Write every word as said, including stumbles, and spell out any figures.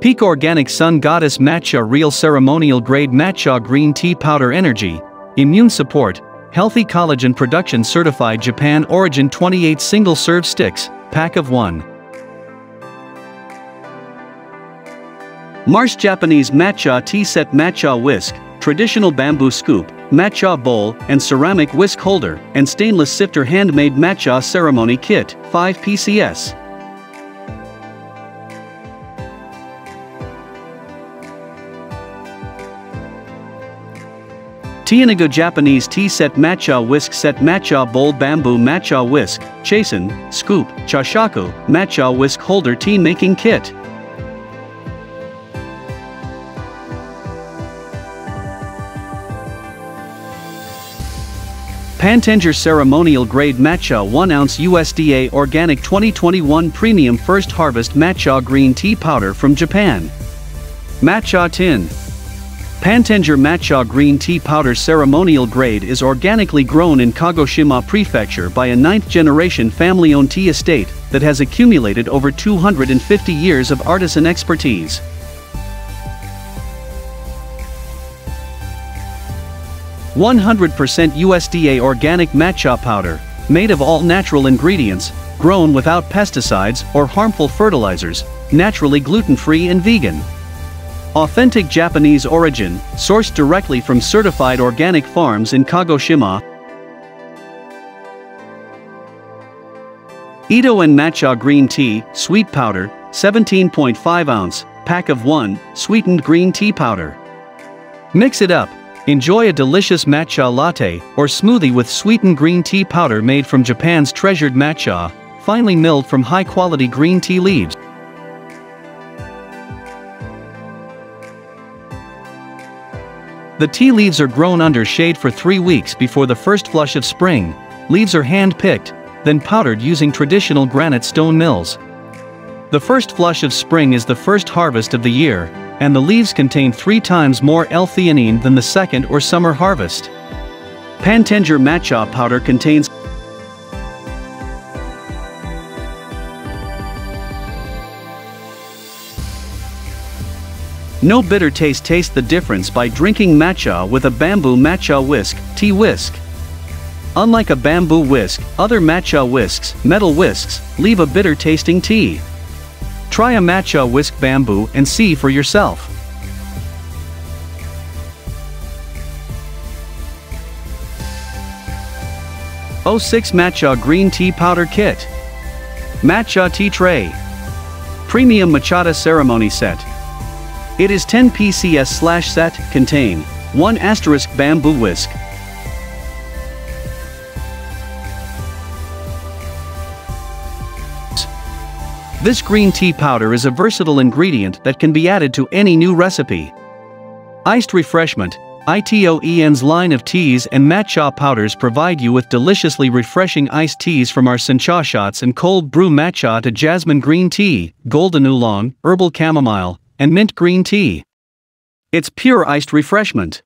Pique Organic Sun Goddess Matcha Real Ceremonial Grade Matcha Green Tea Powder Energy, Immune Support, Healthy Collagen Production Certified Japan Origin twenty-eight Single Serve Sticks, Pack of one. Marce Japanese Matcha Tea Set Matcha Whisk, Traditional Bamboo Scoop, Matcha Bowl and Ceramic Whisk Holder, and Stainless Sifter Handmade Matcha Ceremony Kit, five pieces. TEANAGOO Japanese Tea Set Matcha Whisk Set Matcha Bowl Bamboo Matcha Whisk, Chasen, Scoop, Chashaku, Matcha Whisk Holder Tea Making Kit. Pantenger Ceremonial Grade Matcha one ounce U S D A Organic twenty twenty-one Premium First Harvest Matcha Green Tea Powder from Japan. Matcha Tin. Pantenger Matcha Green Tea Powder Ceremonial Grade is organically grown in Kagoshima Prefecture by a ninth-generation family-owned tea estate that has accumulated over two hundred fifty years of artisan expertise. one hundred percent U S D A organic matcha powder, made of all-natural ingredients, grown without pesticides or harmful fertilizers, naturally gluten-free and vegan. Authentic Japanese origin, sourced directly from certified organic farms in Kagoshima. Ito En Matcha Green Tea, Sweet Powder, seventeen point five ounce, Pack of one, Sweetened Green Tea Powder. Mix it up. Enjoy a delicious matcha latte or smoothie with sweetened green tea powder made from Japan's treasured matcha, finely milled from high-quality green tea leaves. The tea leaves are grown under shade for three weeks before the first flush of spring. Leaves are hand-picked, then powdered using traditional granite stone mills. The first flush of spring is the first harvest of the year, and the leaves contain three times more L-theanine than the second or summer harvest. Pantenger matcha powder contains no bitter taste. Taste the difference by drinking matcha with a bamboo matcha whisk, tea whisk. Unlike a bamboo whisk, other matcha whisks, metal whisks, leave a bitter tasting tea. Try a matcha whisk bamboo and see for yourself. oh six Matcha Green Tea Powder Kit. Matcha Tea Tray. Premium Matcha Ceremony Set. It is ten pieces slash set, contain one asterisk bamboo whisk, This green tea powder is a versatile ingredient that can be added to any new recipe. Iced Refreshment, ITOEN's line of teas and matcha powders provide you with deliciously refreshing iced teas, from our sencha shots and cold brew matcha to jasmine green tea, golden oolong, herbal chamomile, and mint green tea. It's pure iced refreshment.